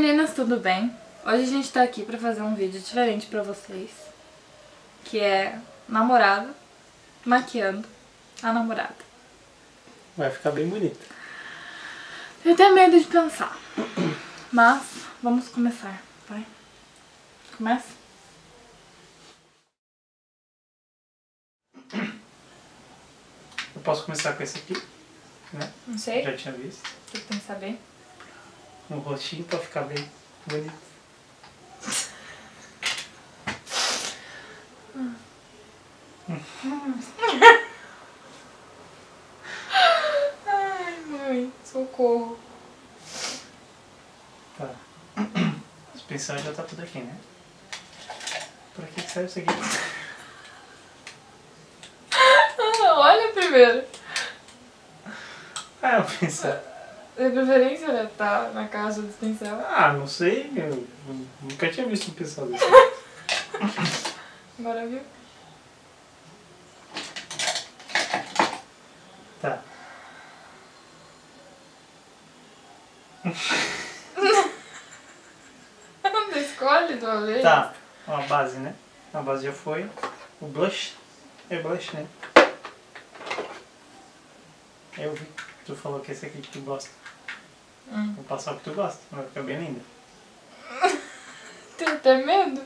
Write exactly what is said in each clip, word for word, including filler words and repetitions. meninas, tudo bem? Hoje a gente tá aqui pra fazer um vídeo diferente pra vocês, que é namorada maquiando a namorada. Vai ficar bem bonito. Eu tenho medo de pensar, mas vamos começar, vai? Começa? Eu posso começar com esse aqui, né? Não sei. Já tinha visto. O que tem que saber? Um rostinho pra ficar bem bonito. Hum. Hum. Ai, mãe, socorro. Tá. A suspensão já tá tudo aqui, né? Pra que, que serve isso aqui? Olha primeiro. Ah, eu pensei. De preferência, né? Tá na caixa do pincel. Ah, não sei. Eu nunca tinha visto um pincel desse. Agora viu? Tá. Não escolhe de uma vez. Tá. Ó, a base, né? A base já foi. O blush. É blush, né? Eu vi. Tu falou que esse aqui que tu gosta. Hum. Vou passar o que tu gosta, vai ficar bem linda. Tem até medo?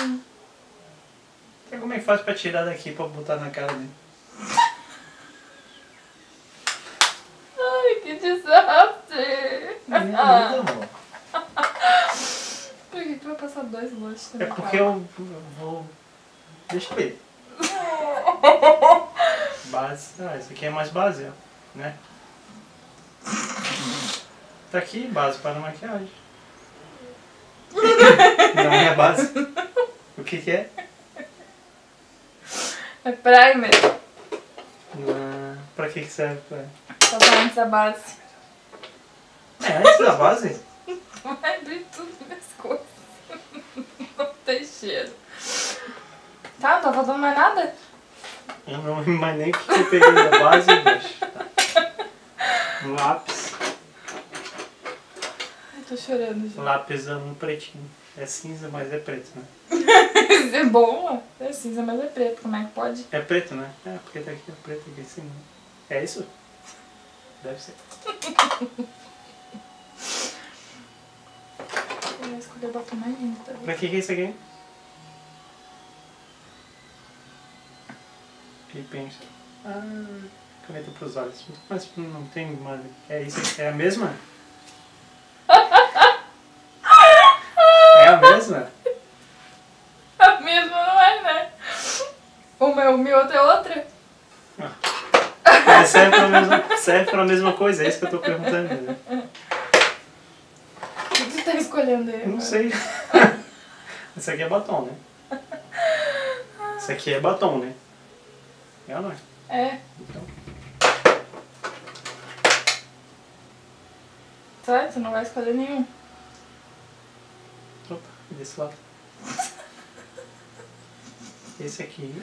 Hum. Então, como é que faz pra tirar daqui pra botar na cara dele? Ai, que desastre! Não, ah. Amor. Por que tu vai passar dois lanches na cara? É porque eu, eu vou... Deixa eu ver. Base... Ah, esse aqui é mais base, ó, né? Tá aqui, base para maquiagem. Não é base. O que que é? É primer. Ah, pra que que serve? Só pra antes da base. É antes da base? Vai abrir tudo nas coisas. Não tem cheiro. Tá, não tá faltando mais nada? Eu não lembro mais nem o que eu peguei da base, bicho. Tá. Um lápis. Tô chorando já. Lápis é um pretinho. É cinza, mas é preto, né? É boa. É cinza, mas é preto. Como é que pode? É preto, né? É, porque tá aqui é preto aqui assim. É isso? Deve ser. Eu vou escolher o batom mais lindo, tá vendo? Pra que que é isso aqui? E pensa. Ah, caneta pros olhos. Mas não tem mais. É isso aqui? É a mesma? A mesma não é, né? Uma é uma e outra é outra. Ah, serve, pra mesma, serve pra mesma coisa, é isso que eu tô perguntando. Né? O que tu tá escolhendo aí? Eu não sei. Isso aqui é batom, né? Isso aqui é batom, né? É ou não é? É. Então. Tá, tu não vai escolher nenhum. Opa, desse lado. Esse aqui.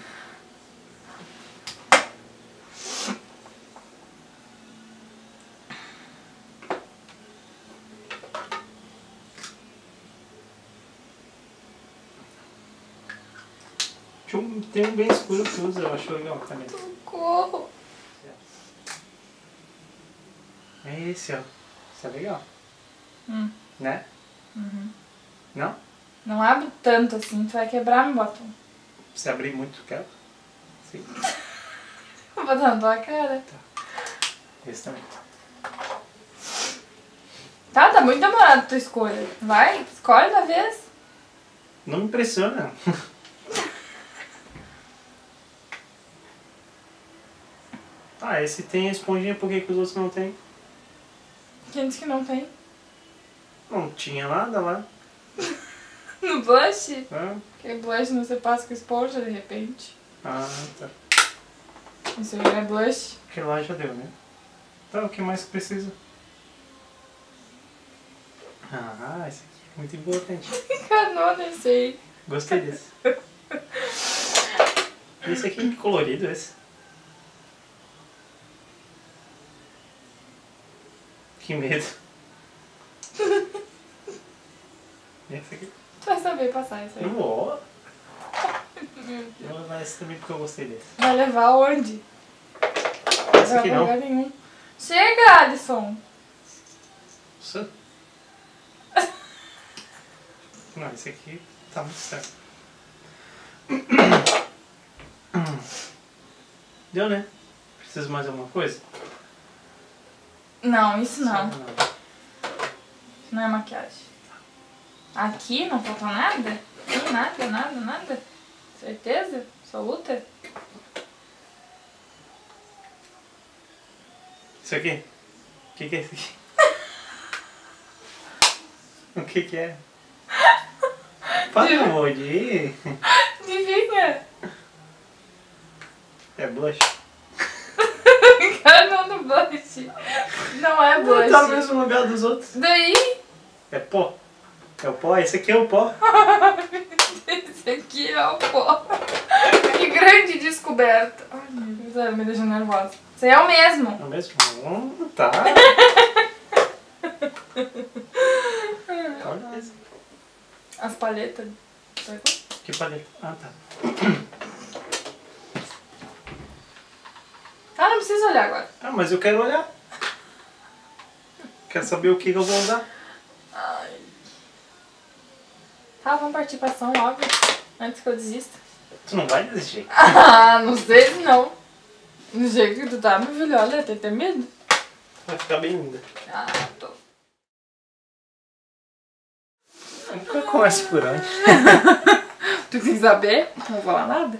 Tem um bem escuro que usa, eu acho legal também. Socorro! É esse, ó. Isso é legal. Hum. Né? Uhum. Não? Não abre tanto assim, tu vai quebrar meu batom. Se abrir muito, quebra? Sim. Vou botar na tua cara. Tá. Esse também. Tá, tá muito demorado a tua escolha. Vai, escolhe da vez. Não me impressiona. Ah, esse tem a esponjinha, por que que os outros não tem? Quem disse que não tem? Não tinha nada lá. No blush? Ah. Porque blush não se passa com esponja de repente. Ah, tá. Isso aí é blush. Porque lá já deu, né? Tá, o que mais que precisa? Ah, esse aqui é muito importante. Canona esse aí. Gostei desse. Esse aqui é colorido, esse. Que medo. Esse aqui. Tu vai saber passar isso aí. Não vou. Eu vou levar esse também porque eu gostei desse. Vai levar aonde? Esse aqui não. Nenhum. Chega, Alisson. Isso. Não, esse aqui tá muito certo. Deu, né? Preciso mais alguma coisa? Não, isso não. Não é maquiagem. Aqui não faltou nada? Aqui nada, nada, nada? Certeza? Absoluta? Isso aqui? O que, que é isso aqui? O que, que é? Para o molde. Adivinha? É blush? Cara, não, não blush. Não é blush. Não tá no mesmo lugar dos outros. Daí? É pó. É o pó? Esse aqui é o pó. Esse aqui é o pó. Que grande descoberta. Ai, meu Deus, me deixou nervosa. Isso é o mesmo. É o mesmo? Hum, tá. Olha isso. As paletas. Que paleta? Ah, tá. Ah, não precisa olhar agora. Ah, mas eu quero olhar. Quero saber o que eu vou usar. Ai. Tá, vamos partir pra ação logo. Antes que eu desista. Tu não vai desistir? Ah, não sei não. Do jeito que tu tá, meu filho, olha, tem até medo. Vai ficar bem linda. Ah, tô. Nunca começa por onde. Tu tem que saber? Não vou falar nada.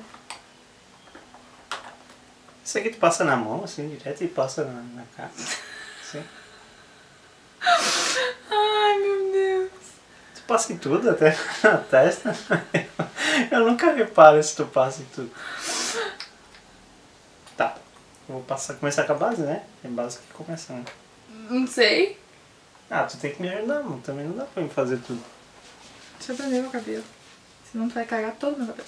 Isso aqui tu passa na mão, assim, direto, e passa na, na cara. Assim. Ai, meu Deus. Tu passa em tudo, até na testa. Eu nunca reparo se tu passa em tudo. Tá. Eu vou passar, começar com a base, né? Tem base que começa, né? Não sei. Ah, tu tem que me ajudar, mano. Também não dá pra me fazer tudo. Deixa eu prender meu cabelo. Senão tu vai cagar todo meu cabelo.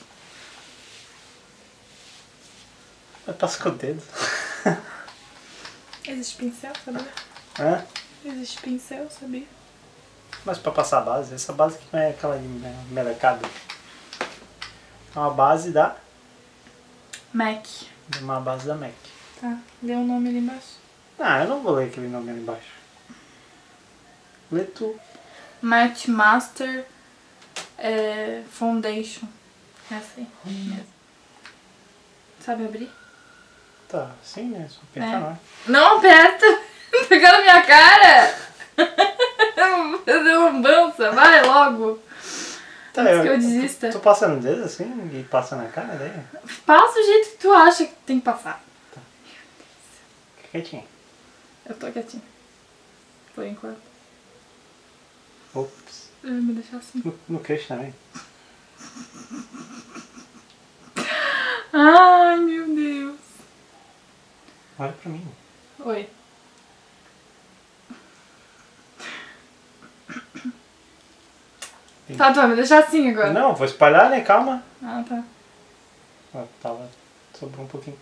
Eu passo com o dedo. Existe pincel, sabia? Hã? Existe pincel, sabia? Mas pra passar a base, essa base que não é aquela de melecada. É uma base da... MAC. É uma base da MAC. Tá, lê o nome ali embaixo. Ah, eu não vou ler aquele nome ali embaixo. Lê tu. Matte Master é, Foundation. É assim. Hum. Sabe abrir? Tá, sim, né? Só aperta lá. É. Não aperta! Pegando a minha cara! Fazer lambança, vai logo! Tá, antes eu, que eu desista. Tu, tu passa no dedo assim e passa na cara daí? Passa o jeito que tu acha que tem que passar. Tá. Fica quietinha. Eu tô quietinha. Por enquanto. Ops. Eu vou me deixar assim. No, no queixo também. Ai, meu Deus. Olha pra mim. Oi. Tem... Tá, tu vai me deixar assim agora. Não, vou espalhar, né? Calma. Ah, tá. Ah, tava... Sobrou um pouquinho.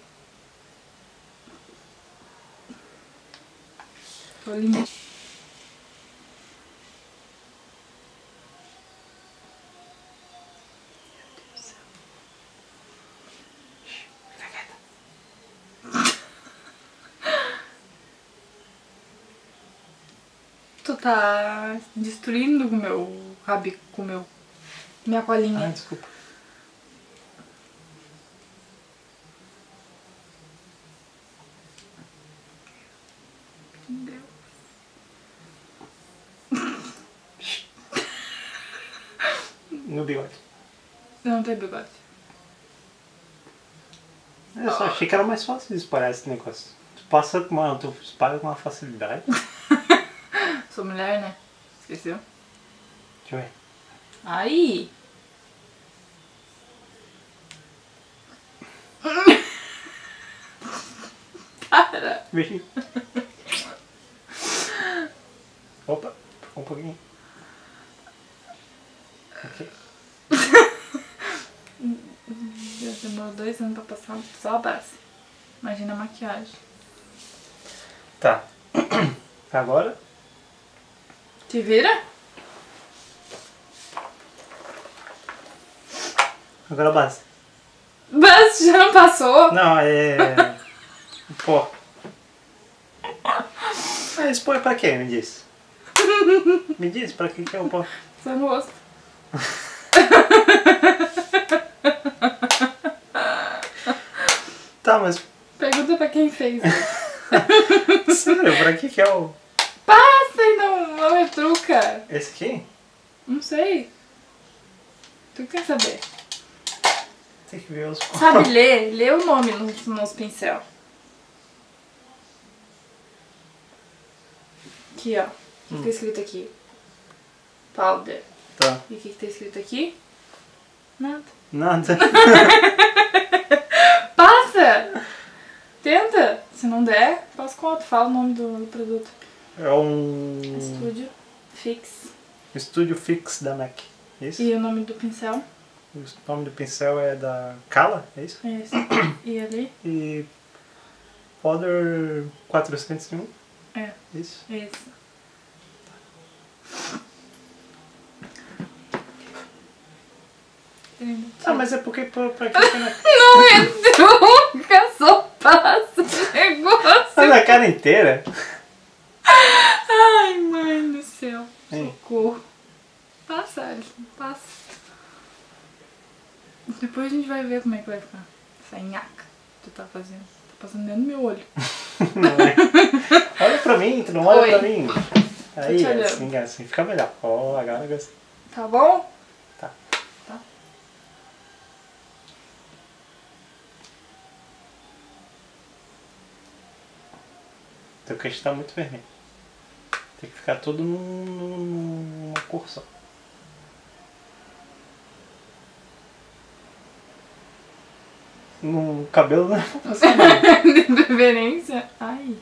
Tô limpa. Tá destruindo o meu rabico, com meu minha colinha. Ah, desculpa. Meu Deus. No bigode. Não tem bigode. Eu só achei que era mais fácil de espalhar esse negócio. Tu passa com uma, tu espalha com uma facilidade. Sou mulher, né? Esqueceu? Deixa eu ver. Aí! Para! Beijinho. Opa, um pouquinho. Ok. Demorou dois anos pra passar só a base. Imagina a maquiagem. Tá. Agora? Te vira? Agora base. Base já não passou? Não, é... pó. Mas pó é pra quê? Me diz. Me diz pra que que é o pó? Só no rosto. Tá, mas... Pergunta pra quem fez. Sério, pra que que é o... Passa e não, não é truca. Esse aqui? Não sei. Tu quer saber? Tem que ver os... Sabe ler? Lê o nome nos, nos pincel. Aqui, ó. O que, hum. que tá escrito aqui? Powder. Tá. E o que, que tá escrito aqui? Nada. Nada. Passa! Tenta. Se não der, passa com outro. Fala o nome do, do produto. É um... Estúdio Fix. Estúdio Fix da MAC. Isso? E o nome do pincel? O nome do pincel é da Kala, é isso? É isso. E ali? E... Powder quatrocentos e um. É. Isso? É isso. Ah, mas é porque pra, pra que... Não é truca, só passa de negócio. Olha a cara inteira. Ai, mãe do céu. Hein? Socorro. Passa, Alisson, passa. Depois a gente vai ver como é que vai ficar. Essa nhaca que tu tá fazendo. Tá passando dentro do meu olho. Olha pra mim, tu não olha Oi. pra mim. Aí, assim, assim, fica melhor. Ó, agora eu gostei. Tá bom? Tá. Tá. Teu queixo tá muito vermelho. Tem que ficar tudo numa cor só. No cabelo não é pra passar nada. De preferência? Ai.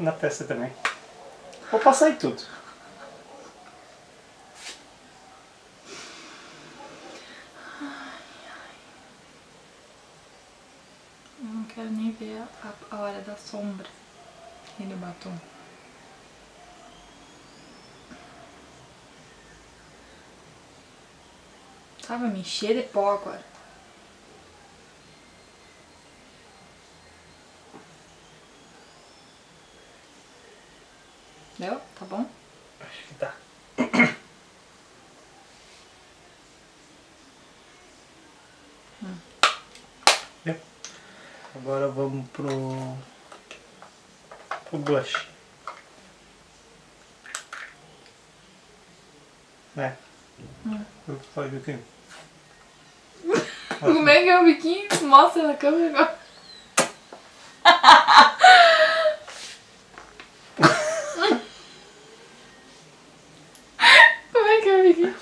Na testa também. Vou passar em tudo. Ai, ai. Eu não quero nem ver a, a hora da sombra e do batom. Ah, vai me encher de pó agora. Deu? Tá bom? Acho que tá. Hum. Deu. Agora vamos pro... pro blush. Né? Hum. Eu vou fazer o quê? Como é que é o biquinho? Mostra na câmera agora. Como é que é o biquinho?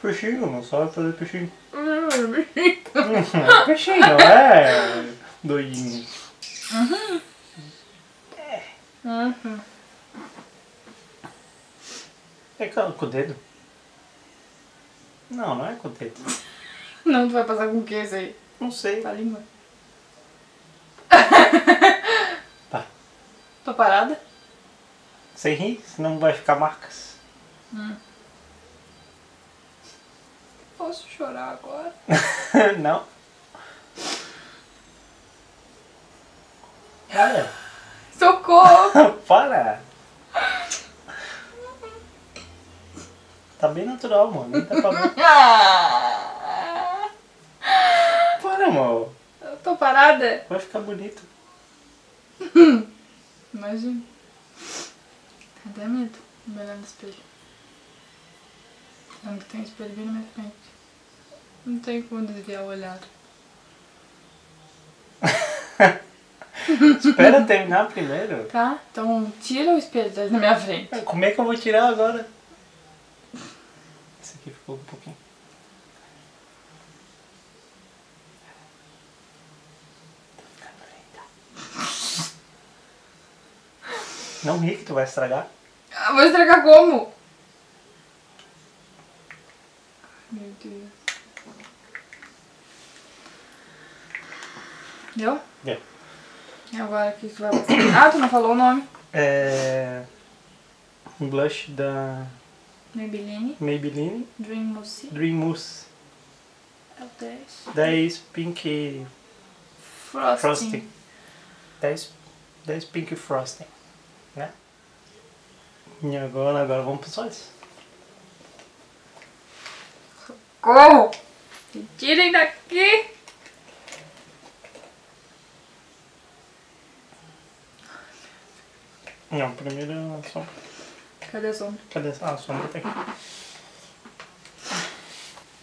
Peixinho, não sabe fazer peixinho. Peixinho, é doidinho. Uhum. É. Uhum. É claro, com o dedo. Não, não é com o dedo. Não, tu vai passar com o que isso aí? Não sei. Tá língua. Tá. Tô parada? Sem rir, senão vai ficar marcas. Hum. Posso chorar agora? Não. Para. Socorro! Para! Tá bem natural, mano. Não tá pra... Para, amor. Eu tô parada. Vai ficar bonito. Imagina. Até medo. Me olhando no espelho. Eu não tenho espelho bem na minha frente. Não tem como desviar o olhar. Espera terminar primeiro. Tá, então tira o espelho da minha frente. Como é que eu vou tirar agora? Esse aqui ficou um pouquinho. Tá ficando linda. Não ri que tu vai estragar. Ah, vou estragar como? Meu Deus. Deu? Deu. E agora o que tu vai fazer? Ah, tu não falou o nome. é um blush da Maybelline, Maybelline. Dream Mousse. Dream Mousse. É o dez. dez Pink Frosting. Frosting. dez, dez Pink Frosting, né? E agora, agora vamos para os olhos. Socorro! Me tirem daqui! Não, primeiro a sombra. Cadê a sombra? Cadê a sombra? Ah, a sombra tá aqui.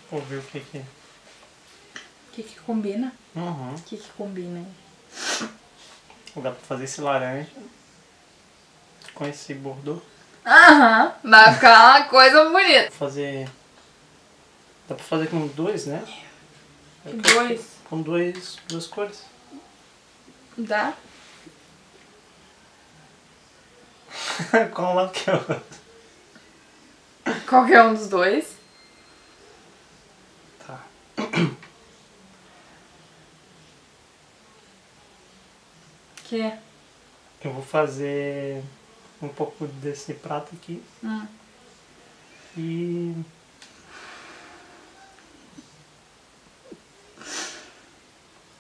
Vou ver o que que... O que que combina? Uhum. O que que combina aí? Dá pra fazer esse laranja com esse bordô. Aham, vai ficar uma coisa bonita. Fazer... Dá pra fazer com dois, né? Com dois? Com dois, duas cores. Dá? Qual lá que eu... Qualquer um dos dois. Tá. Que? Eu vou fazer um pouco desse prato aqui. Hum. E...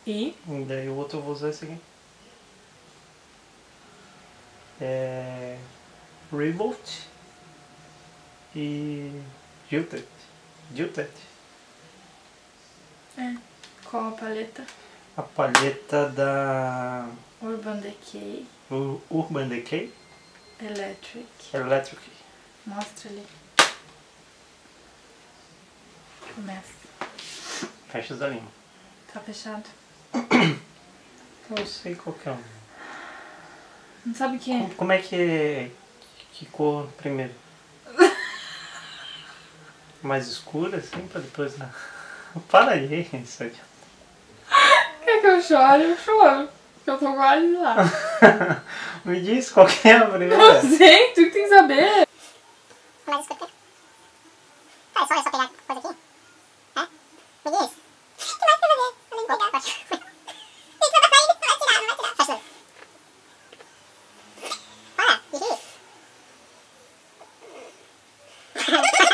E? E daí o outro eu vou usar esse aqui. É... Revolt e... Jilted. Jilted. É. Qual a paleta? A paleta da... Urban Decay. O Urban Decay? Electric. Electric. Mostra ali. Começa. Fecha os olhinhos. Tá fechado. Eu sei qual que é. Não sabe o que é. Como é que é? Que cor primeiro? Mais escura assim pra depois... Para aí, isso aqui. Quer que eu chore? Eu choro. Eu tô quase lá. Me diz qual que é a primeira. Não sei, tu que tem que saber. Mas escuta. Tá, é só eu só pegar coisa aqui? Hã? Me diz. O que mais pra fazer? Eu nem vou pegar. Tem que vai passar ainda, não vai tirar, não vai tirar. Faz tudo. Para, me diz. Agora o que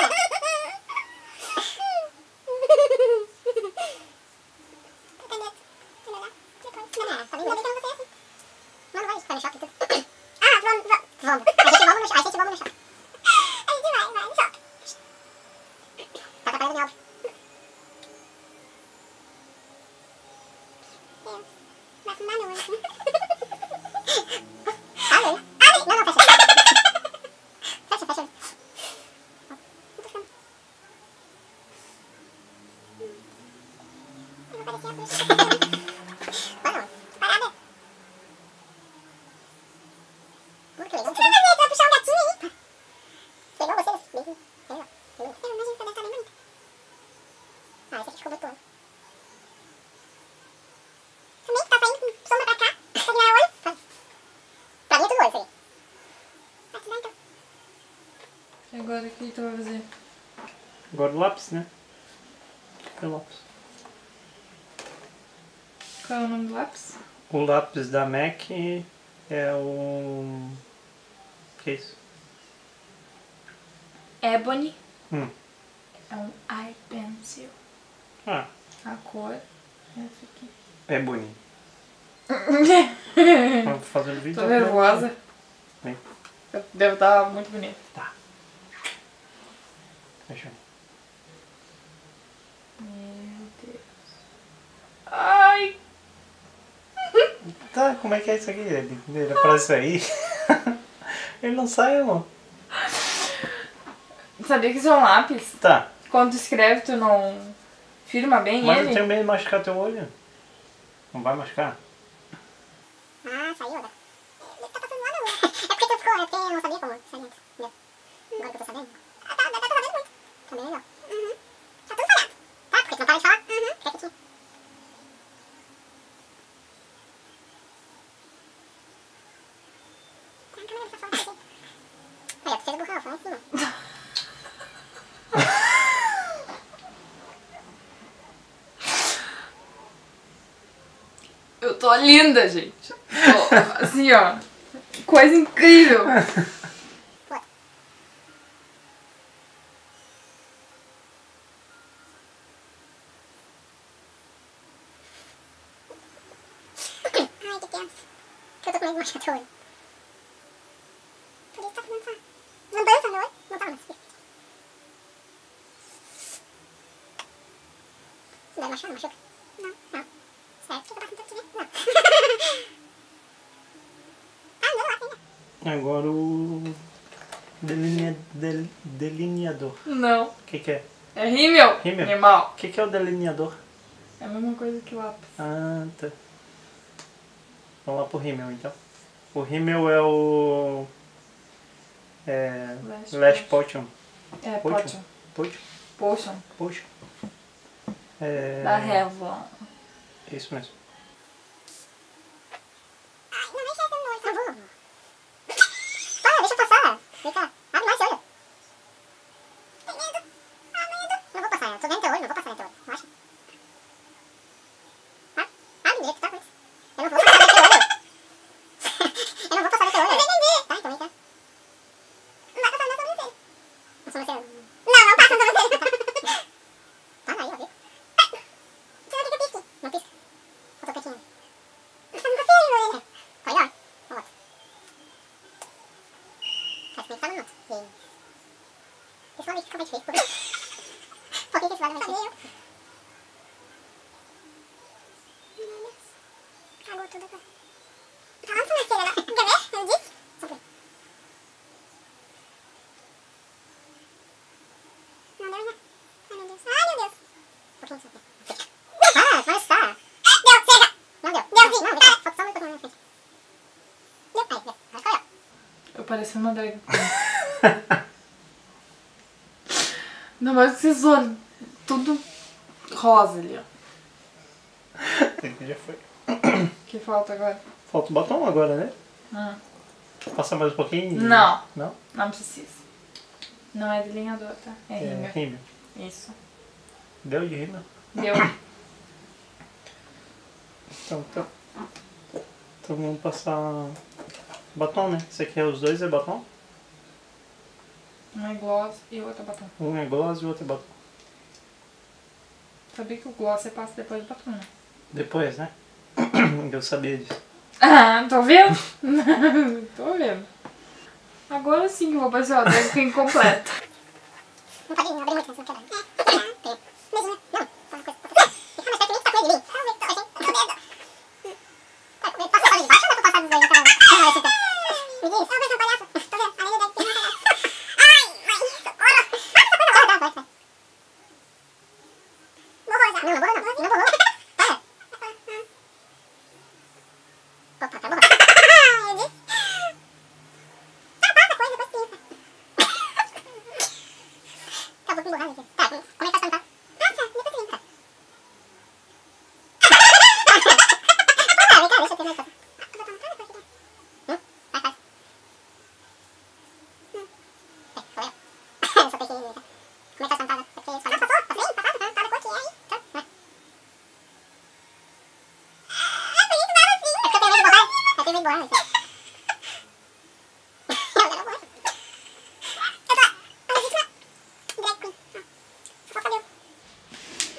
tu vai fazer? Agora o lápis, né? É o lápis. Qual é o nome do lápis? O lápis da MAC é o... O que é isso? Ebony. Hum. É um eye pencil. Ah. A cor é essa aqui. Ebony. Vou fazer o vídeo. Tô nervosa. Vem. Deve estar muito bonito. Tá. Deixa eu ver. Meu Deus. Ai! Tá, como é que é isso aqui? Ele aparece aí. Ele não sai, amor. Sabia que isso é um lápis? Tá. Quando tu escreve, tu não firma bem ele? Mas eu tenho medo de machucar teu olho. Não vai machucar? Ah, saiu, né? Ele tá passando lá na... É porque tu ficou, né? Porque eu não sabia como sair antes. Meu. Agora que eu tô sabendo. Ah, tá, tá sabendo muito. Tá melhor. Uhum. Tá tudo falhado. Tá, porque tu não para de falar. Uhum. Quer que aqui? Tá na câmera dessa foto aqui. Olha, eu preciso borrar, fala assim, ó. Eu tô linda, gente. Tô, assim, ó. Que coisa incrível! Ai, que tenso. Que eu tô com medo de machucar teu olho. Por isso tá começando a... Não dança, meu olho? Não tá, mas... Não vai machucar, não machuca. Não, não. Certo, fica bastante aqui, né? Não. Agora o delinea, del, delineador. Não. O que que é? É rímel. Rímel? Animal. O que que é o delineador? É a mesma coisa que o lápis. Ah, tá. Vamos lá pro rímel, então. O rímel é o... É... Lash, Lash Potion. É, Potion. Potion. Potion. Potion. É... Da Hervor. Isso mesmo. Parecendo uma drag queen. Ainda mais com esses olhos tudo rosa ali, ó. Já foi. O que falta agora? Falta o batom agora, né? Hum. Passar mais um pouquinho? Não. Não? Não precisa. Não é delineador, tá? É, é rímel. Isso. Deu de rímel? Deu. Então, então. Então vamos passar... Batom, né? Esse aqui é os dois, é batom? Um é gloss e o outro é batom. Um é gloss e o outro é batom. Sabia que o gloss você passa depois do batom, né? Depois, né? Eu sabia disso. Ah, tô vendo? Tô vendo. Agora sim que eu vou passar o drag queen completa. Não parei, não abri muito, não quero.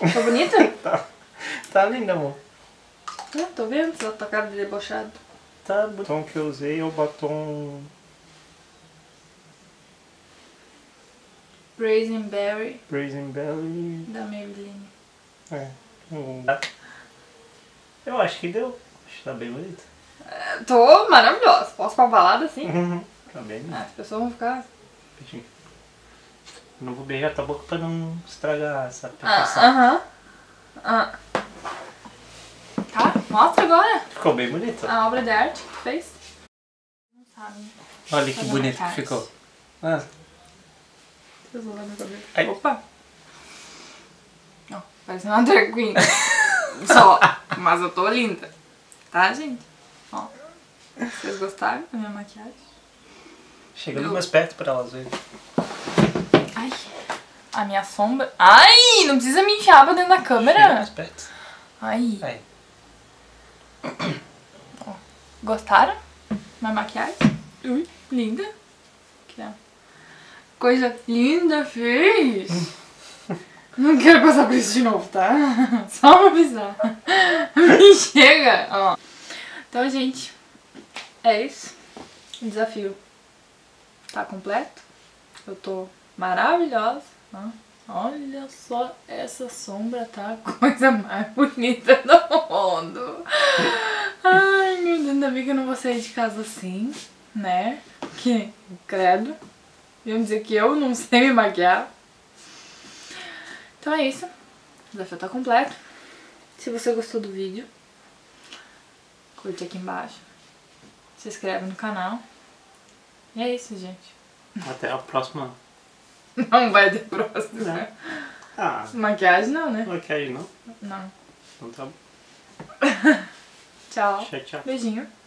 Tá bonita? Tá, tá linda, amor. Eu tô vendo essa tua cara de debochado. Tá bonito. O batom que eu usei é o batom... Raisinberry. Raisinberry... Da Maybelline. É. Hum. Eu acho que deu. Acho que tá bem bonito. É, tô maravilhosa. Posso pra balada, assim? Uhum. Tá bem bonito. Ah, as pessoas vão ficar... Pedindo. Não vou beijar tua boca pra não estragar essa aplicação. Aham. Ah, uh -huh. ah. Tá, mostra agora. Ficou bem bonito. A obra de arte que tu fez. Não sabe. Olha que bonito que ficou. Ah. Deus, vou lá no cabelo. Ai. Opa. Não, parece uma drag queen. Só. Mas eu tô linda. Tá, gente? Ó. Vocês gostaram da minha maquiagem? Chegando eu... mais perto pra elas verem. Ai, a minha sombra... Ai, não precisa me enfiar pra dentro da câmera. Chega mais perto. Ai. Ai. Gostaram? uma maquiagem. Ui, linda. Que coisa linda, fez. Não quero passar por isso de novo, tá? Só uma visão. Me chega. Ó. Então, gente, é isso. O desafio tá completo. Eu tô maravilhosa. Ó. Olha só essa sombra, tá? A coisa mais bonita do mundo. Ai, meu Deus, ainda bem que eu não vou sair de casa assim, né? Que credo. Iam dizer que eu não sei me maquiar. Então é isso. O desafio tá completo. Se você gostou do vídeo, curte aqui embaixo. Se inscreve no canal. E é isso, gente. Até a próxima. Não vai ter próximo, não. Né? Ah. Maquiagem não, né? Maquiagem não? Não. Então tá bom. Tchau. Tchau, tchau. Beijinho.